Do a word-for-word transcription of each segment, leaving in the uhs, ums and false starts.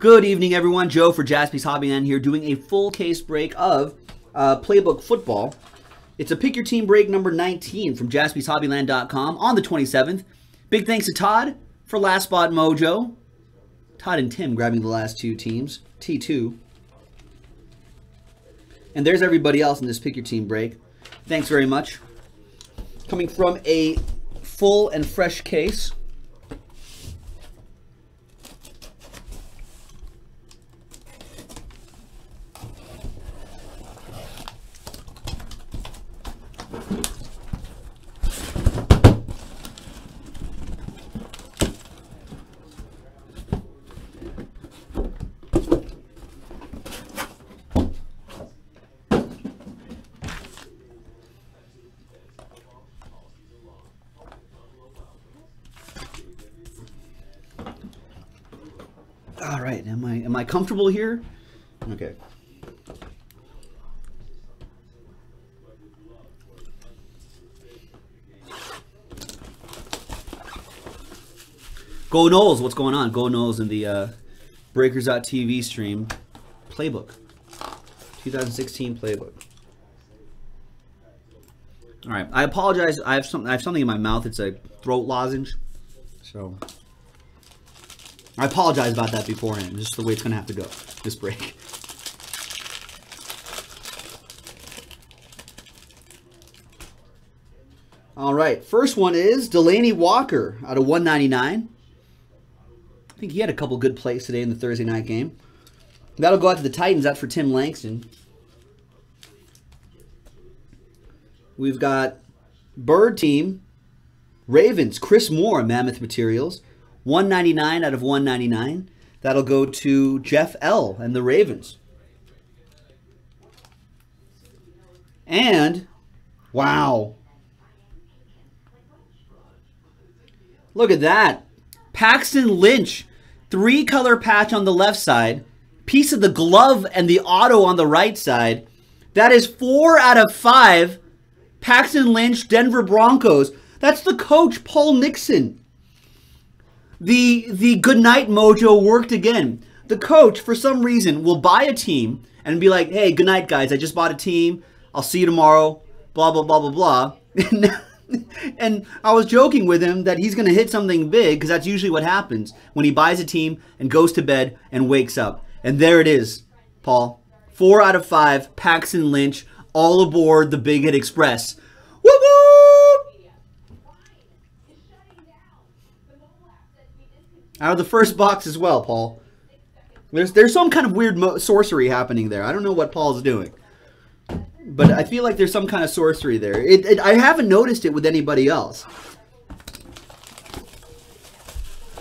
Good evening, everyone. Joe for Jaspys Hobbyland here, doing a full case break of uh, Playbook Football. It's a Pick Your Team break number nineteen from Jaspys Hobbyland dot com on the twenty-seventh. Big thanks to Todd for Last Spot Mojo. Todd and Tim grabbing the last two teams, T two. And there's everybody else in this Pick Your Team break. Thanks very much. Coming from a full and fresh case. All right, am I am I comfortable here? Okay. Go Knowles, what's going on? Go Knowles in the uh, Breakers dot T V stream. Playbook, twenty sixteen Playbook. All right, I apologize. I have something. I have something in my mouth. It's a throat lozenge, so. I apologize about that beforehand. Just the way it's going to have to go this break. All right. First one is Delaney Walker out of one ninety-nine. I think he had a couple good plays today in the Thursday night game. That'll go out to the Titans. That's for Tim Langston. We've got Bird Team, Ravens, Chris Moore, Mammoth Materials. one ninety-nine out of one ninety-nine. That'll go to Jeff L and the Ravens. And, wow. Look at that. Paxton Lynch, three color patch on the left side, piece of the glove and the auto on the right side. That is four out of five. Paxton Lynch, Denver Broncos. That's the coach, Paul Nixon. The the goodnight mojo worked again. The coach, for some reason, will buy a team and be like, hey, goodnight, guys. I just bought a team. I'll see you tomorrow. Blah, blah, blah, blah, blah. And, and I was joking with him that he's going to hit something big because that's usually what happens when he buys a team and goes to bed and wakes up. And there it is, Paul. Four out of five, Paxton Lynch, all aboard the Big Hit Express. Woo-woo! Out of the first box as well, Paul. There's there's some kind of weird mo sorcery happening there. I don't know what Paul's doing, but I feel like there's some kind of sorcery there. It, it, I haven't noticed it with anybody else.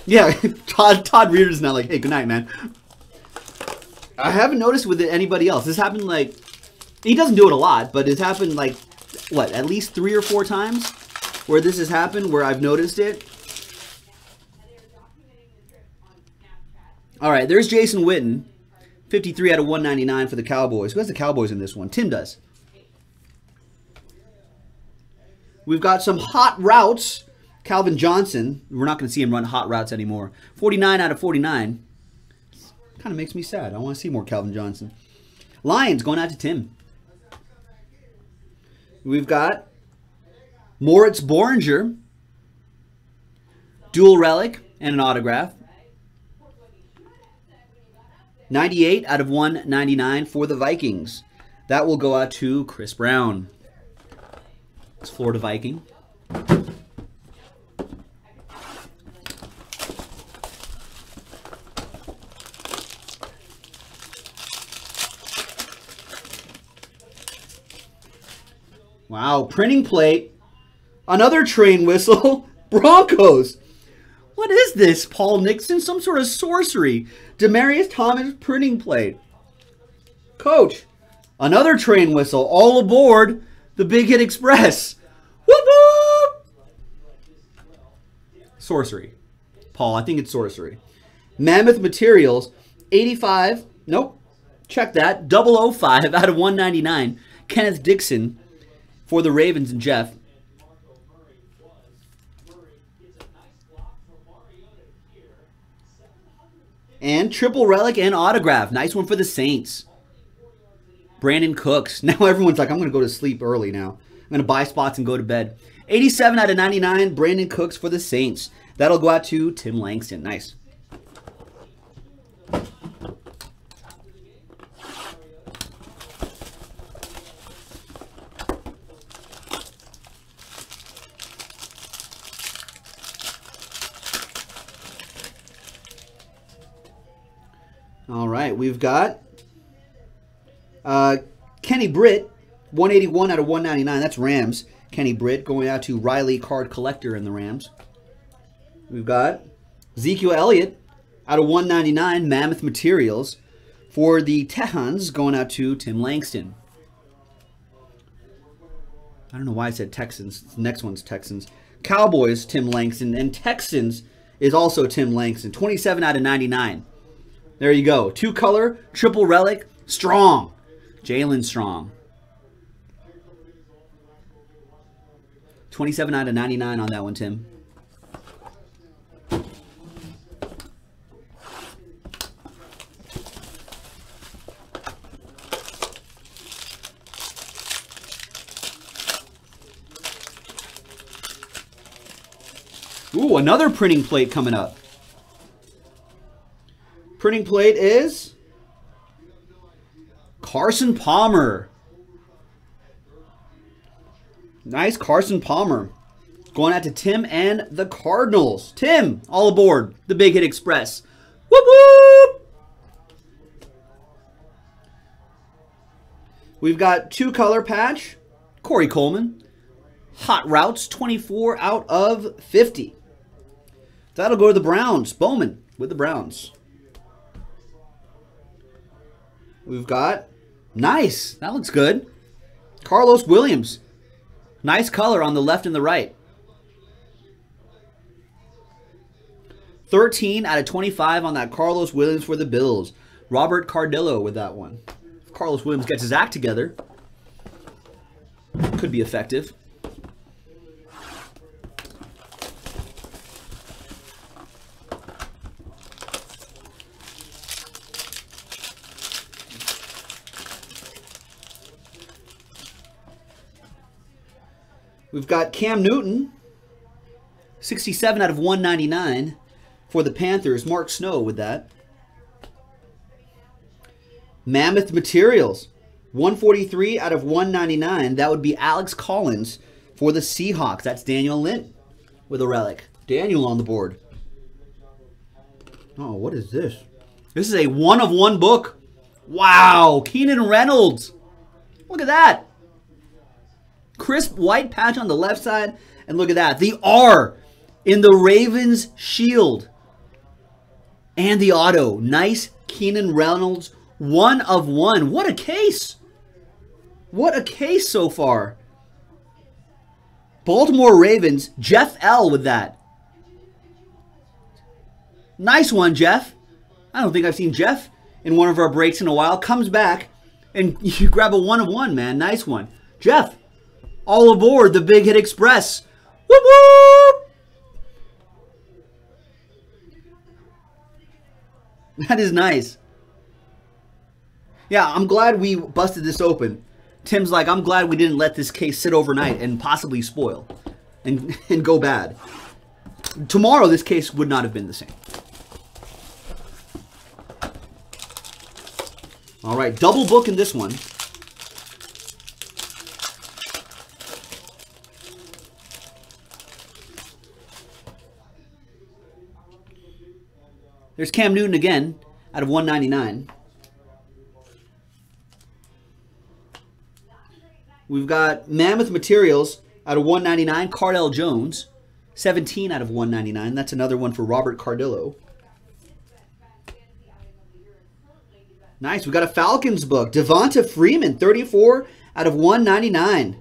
Yeah, Todd Todd Reader's not like, hey, good night, man. I haven't noticed with anybody else. This happened like, he doesn't do it a lot, but it's happened like, what, at least three or four times where this has happened, where I've noticed it. All right, there's Jason Witten, fifty-three out of one ninety-nine for the Cowboys. Who has the Cowboys in this one? Tim does. We've got some hot routes. Calvin Johnson. We're not going to see him run hot routes anymore. forty-nine out of forty-nine. Kind of makes me sad. I want to see more Calvin Johnson. Lions going out to Tim. We've got Moritz Boringer, dual relic and an autograph. ninety-eight out of one ninety-nine for the Vikings. That will go out to Chris Brown. It's Florida Viking. Wow, printing plate. Another train whistle. Broncos. What is this, Paul Nixon? Some sort of sorcery. Demarius Thomas printing plate. Coach, another train whistle. All aboard the Big Hit Express. Whoop whoop! Sorcery. Paul, I think it's sorcery. Mammoth Materials, eighty-five. Nope. Check that. double oh five out of one ninety-nine. Kenneth Dixon for the Ravens and Jeff. And triple relic and autograph. Nice one for the Saints. Brandon Cooks. Now everyone's like, I'm going to go to sleep early now. I'm going to buy spots and go to bed. eighty-seven out of ninety-nine, Brandon Cooks for the Saints. That'll go out to Tim Langston. Nice. All right, we've got uh, Kenny Britt, one eighty-one out of one ninety-nine. That's Rams. Kenny Britt going out to Riley Card Collector in the Rams. We've got Ezekiel Elliott out of one ninety-nine, Mammoth Materials. For the Texans, going out to Tim Langston. I don't know why I said Texans. The next one's Texans. Cowboys, Tim Langston. And Texans is also Tim Langston. twenty-seven out of ninety-nine. There you go. Two color, triple relic, Strong. Jalen Strong. twenty-seven out of ninety-nine on that one, Tim. Ooh, another printing plate coming up. Printing plate is Carson Palmer. Nice Carson Palmer. Going out to Tim and the Cardinals. Tim, all aboard the Big Hit Express. Whoop whoop! We've got two color patch. Corey Coleman. Hot routes, twenty-four out of fifty. That'll go to the Browns. Bowman with the Browns. We've got, nice, that looks good. Carlos Williams. Nice color on the left and the right. thirteen out of twenty-five on that Carlos Williams for the Bills. Robert Cardillo with that one. If Carlos Williams gets his act together, could be effective. We've got Cam Newton, sixty-seven out of one ninety-nine for the Panthers. Mark Snow with that. Mammoth Materials, one forty-three out of one ninety-nine. That would be Alex Collins for the Seahawks. That's Daniel Lynn with a relic. Daniel on the board. Oh, what is this? This is a one-of-one book. Wow, Keenan Reynolds. Look at that. Crisp white patch on the left side. And look at that. The R in the Ravens shield. And the auto. Nice Keenan Reynolds. One of one. What a case. What a case so far. Baltimore Ravens. Jeff L with that. Nice one, Jeff. I don't think I've seen Jeff in one of our breaks in a while. Comes back and you grab a one of one, man. Nice one. Jeff. All aboard the Big Hit Express. Whoop, whoop. That is nice. Yeah, I'm glad we busted this open. Tim's like, I'm glad we didn't let this case sit overnight and possibly spoil and, and go bad. Tomorrow, this case would not have been the same. All right, double book in this one. There's Cam Newton again, out of one ninety-nine. We've got Mammoth Materials, out of one ninety-nine. Cardell Jones, seventeen out of one ninety-nine. That's another one for Robert Cardillo. Nice. We've got a Falcons book. Devonta Freeman, thirty-four out of one ninety-nine.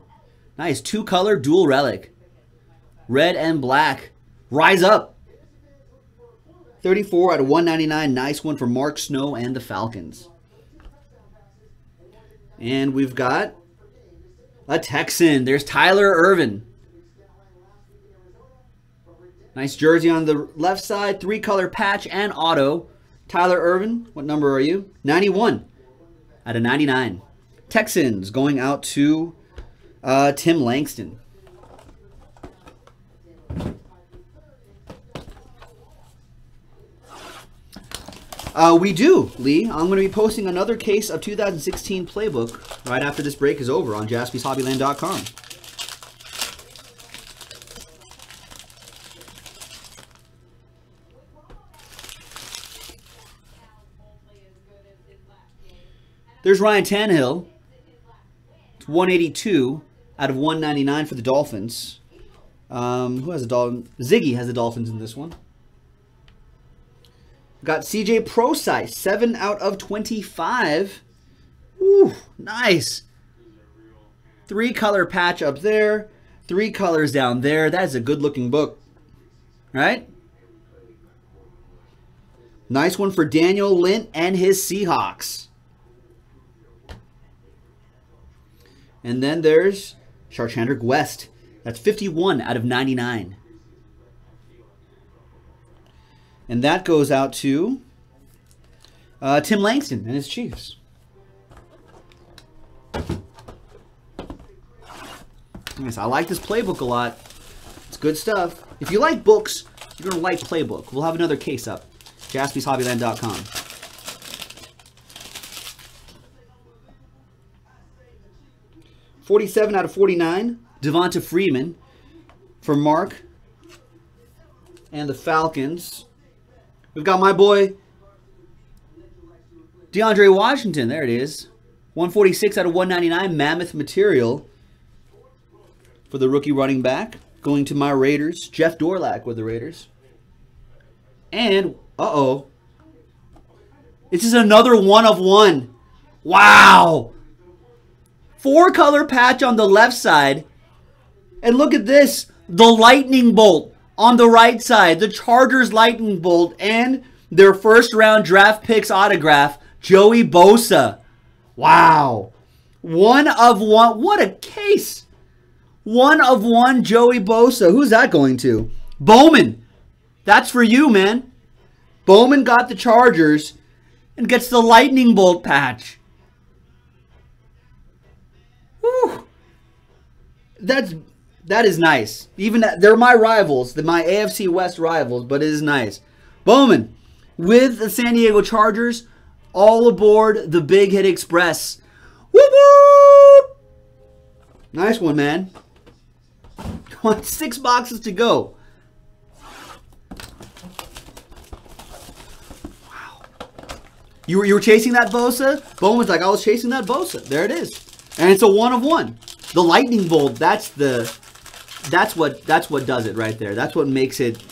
Nice. Two-color dual relic. Red and black. Rise up. thirty-four out of one ninety-nine. Nice one for Mark Snow and the Falcons. And we've got a Texan. There's Tyler Ervin. Nice jersey on the left side. Three color patch and auto. Tyler Ervin, what number are you? ninety-one out of ninety-nine. Texans going out to uh, Tim Langston. Uh, we do, Lee. I'm going to be posting another case of two thousand sixteen Playbook right after this break is over on Jaspys Hobbyland dot com. There's Ryan Tannehill. It's one eighty-two out of one ninety-nine for the Dolphins. Um, who has the Dolphins? Ziggy has the Dolphins in this one. Got C J Prosai, seven out of twenty-five. Ooh, nice. Three color patch up there, three colors down there. That is a good looking book, right? Nice one for Daniel Lint and his Seahawks. And then there's Sharchandrick West. That's fifty-one out of ninety-nine. And that goes out to uh, Tim Langston and his Chiefs. Nice. I like this Playbook a lot. It's good stuff. If you like books, you're going to like Playbook. We'll have another case up. Jaspys Hobbyland dot com. forty-seven out of forty-nine. Devonta Freeman for Mark and the Falcons. We've got my boy DeAndre Washington. There it is. one forty-six out of one ninety-nine. Mammoth Material for the rookie running back. Going to my Raiders. Jeff Dorlak with the Raiders. And, uh-oh. This is another one of one. Wow. Four color patch on the left side. And look at this. The lightning bolt. On the right side, the Chargers lightning bolt and their first round draft picks autograph, Joey Bosa. Wow. One of one. What a case. One of one Joey Bosa. Who's that going to? Bowman. That's for you, man. Bowman got the Chargers and gets the lightning bolt patch. Whew. That's... That is nice. Even they're my rivals, they're my A F C West rivals, but it is nice. Bowman with the San Diego Chargers, all aboard the Big Hit Express. Whoop whoop! Nice one, man. Six boxes to go. Wow. You were you were chasing that Bosa? Bowman's like, I was chasing that Bosa. There it is, and it's a one of one. The lightning bolt. That's the. That's what that's what does it right there. That's what makes it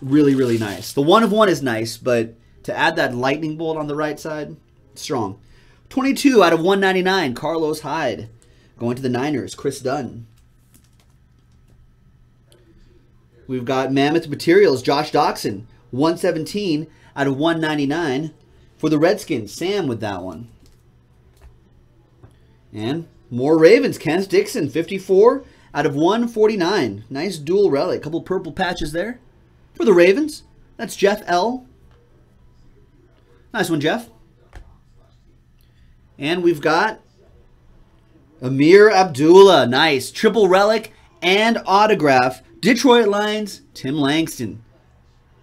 really, really nice. The one of one is nice, but to add that lightning bolt on the right side, strong. twenty-two out of one ninety-nine, Carlos Hyde. Going to the Niners, Chris Dunn. We've got Mammoth Materials, Josh Doxson, one seventeen out of one ninety-nine. For the Redskins, Sam with that one. And more Ravens, Kenneth Dixon, fifty-four out of one forty-nine. Nice dual relic. Couple purple patches there. For the Ravens, that's Jeff L. Nice one, Jeff. And we've got Amir Abdullah. Nice. Triple relic and autograph. Detroit Lions, Tim Langston.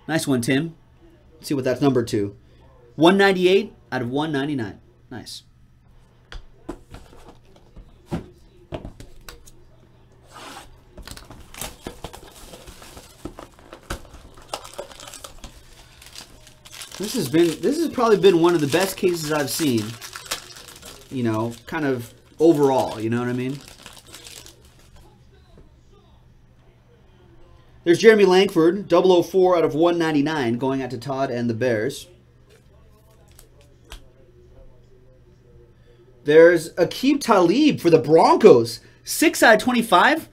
Nice one, Tim. Let's see what that's numbered to. one ninety-eight out of one ninety-nine. Nice. This has been, this has probably been one of the best cases I've seen, you know, kind of overall, you know what I mean? There's Jeremy Langford, double oh four out of one ninety-nine, going out to Todd and the Bears. There's Aqib Talib for the Broncos, six out of twenty-five.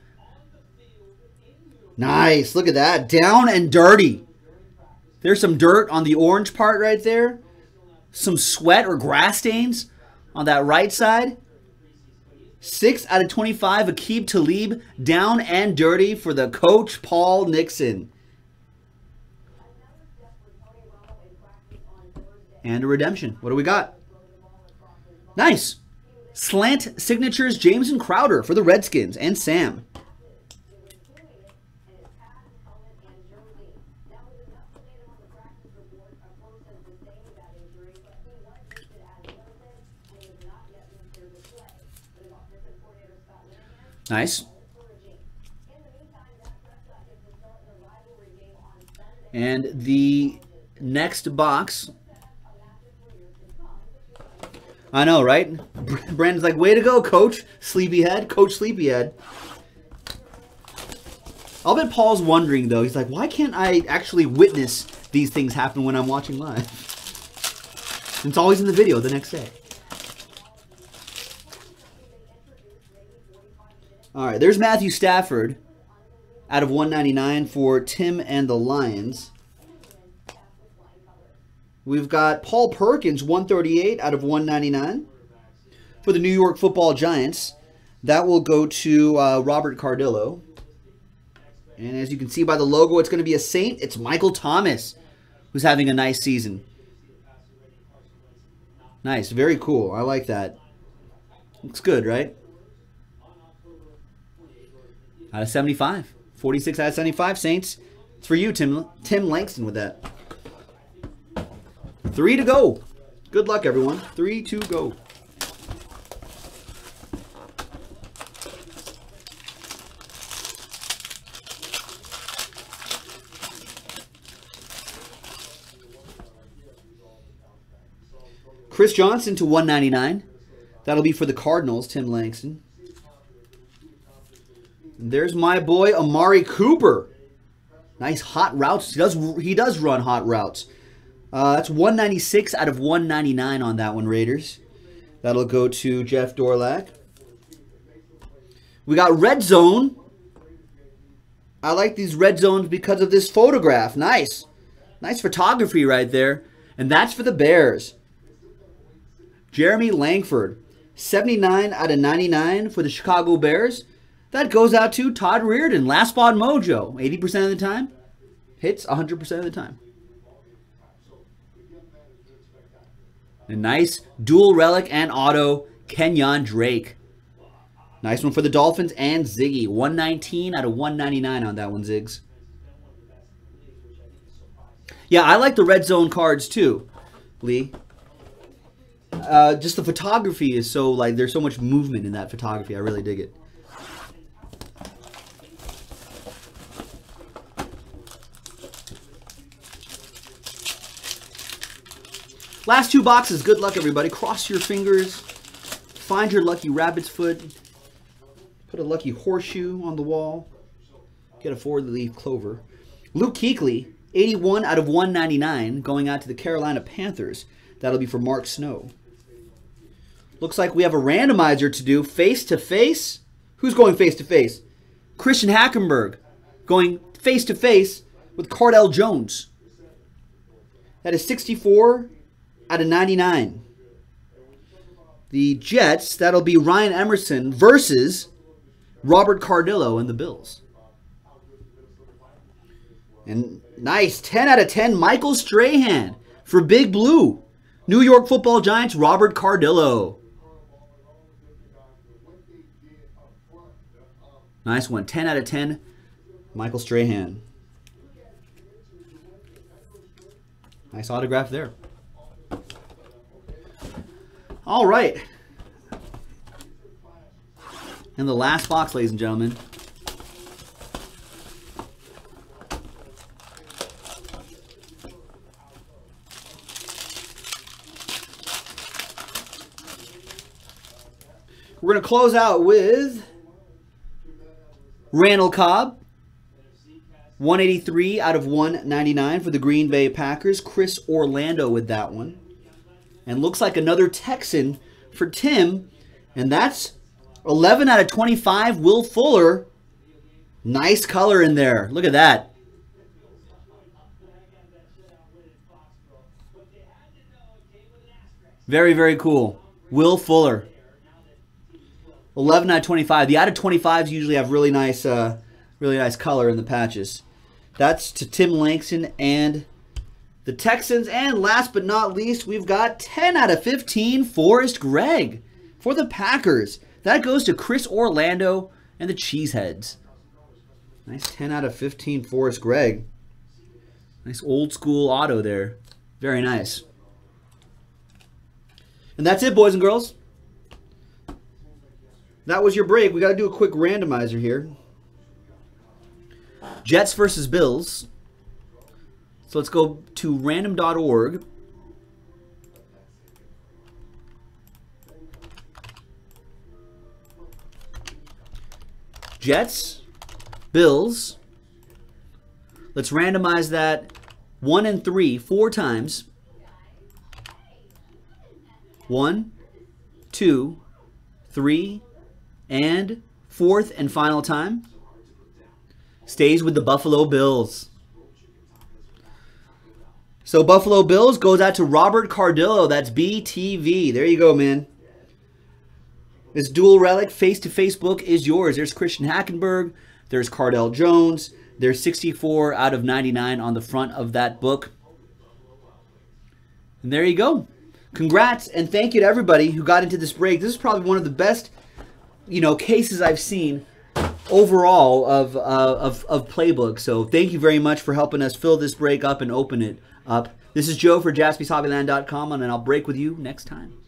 Nice, look at that, down and dirty. There's some dirt on the orange part right there. Some sweat or grass stains on that right side. six out of twenty-five, Aqib Talib, down and dirty for the coach, Paul Nixon. and a redemption. What do we got? Nice. Slant signatures, Jameson Crowder for the Redskins and Sam. Nice. And the next box. I know, right? Brandon's like, way to go, Coach Sleepyhead. Coach Sleepyhead. I'll bet Paul's wondering, though. He's like, why can't I actually witness these things happen when I'm watching live? It's always in the video the next day. All right, there's Matthew Stafford out of one ninety-nine for Tim and the Lions. We've got Paul Perkins, one thirty-eight out of one ninety-nine for the New York Football Giants. That will go to uh, Robert Cardillo. And as you can see by the logo, it's going to be a Saint. It's Michael Thomas, who's having a nice season. Nice, very cool. I like that. Looks good, right? Out of seventy-five. forty-six out of seventy-five, Saints. It's for you, Tim Tim Langston, with that. Three to go. Good luck, everyone. Three to go. Chris Johnson to one ninety-nine. That'll be for the Cardinals, Tim Langston. There's my boy Amari Cooper. Nice hot routes. He does he does run hot routes. Uh, that's one ninety-six out of one ninety-nine on that one, Raiders. That'll go to Jeff Dorlak. We got Red Zone. I like these Red Zones because of this photograph. Nice. Nice photography right there. And that's for the Bears. Jeremy Langford. seventy-nine out of ninety-nine for the Chicago Bears. That goes out to Todd Reardon, Last Spot Mojo. eighty percent of the time, hits one hundred percent of the time. A nice dual relic and auto, Kenyon Drake. Nice one for the Dolphins and Ziggy. one nineteen out of one ninety-nine on that one, Ziggs. Yeah, I like the Red Zone cards too, Lee. Uh, just the photography is so, like, there's so much movement in that photography. I really dig it. Last two boxes. Good luck, everybody. Cross your fingers. Find your lucky rabbit's foot. Put a lucky horseshoe on the wall. Get a four-leaf clover. Luke Kuechly, eighty-one out of one ninety-nine, going out to the Carolina Panthers. That'll be for Mark Snow. Looks like we have a randomizer to do. Face-to-face. Who's going face-to-face? Christian Hackenberg going face-to-face with Cardell Jones. That is sixty-four... out of ninety-nine. The Jets, that'll be Ryan Emerson versus Robert Cardillo and the Bills. And nice, ten out of ten, Michael Strahan for Big Blue. New York Football Giants, Robert Cardillo. Nice one, ten out of ten, Michael Strahan. Nice autograph there. All right. And the last box, ladies and gentlemen. We're going to close out with Randall Cobb, one eighty-three out of one ninety-nine for the Green Bay Packers. Chris Orlando with that one. And looks like another Texan for Tim. And that's eleven out of twenty-five, Will Fuller. Nice color in there. Look at that. Very, very cool. Will Fuller. eleven out of twenty-five. The out of twenty-fives usually have really nice, uh, really nice color in the patches. That's to Tim Langston and the Texans. And last but not least, we've got ten out of fifteen Forrest Gregg for the Packers. That goes to Chris Orlando and the Cheeseheads. Nice ten out of fifteen Forrest Gregg. Nice old school auto there. Very nice. And that's it, boys and girls. That was your break. We got to do a quick randomizer here. Jets versus Bills. So let's go to random dot org. Jets, Bills. Let's randomize that one and three, four times. One, two, three, and fourth and final time. Stays with the Buffalo Bills. So Buffalo Bills goes out to Robert Cardillo. That's B T V. There you go, man. This dual relic face-to-face book is yours. There's Christian Hackenberg. There's Cardell Jones. There's sixty-four out of ninety-nine on the front of that book. And there you go. Congrats and thank you to everybody who got into this break. This is probably one of the best, you know, cases I've seen overall of, uh, of, of Playbook. So thank you very much for helping us fill this break up and open it up. This is Joe for Jaspys Hobbyland dot com, and I'll break with you next time.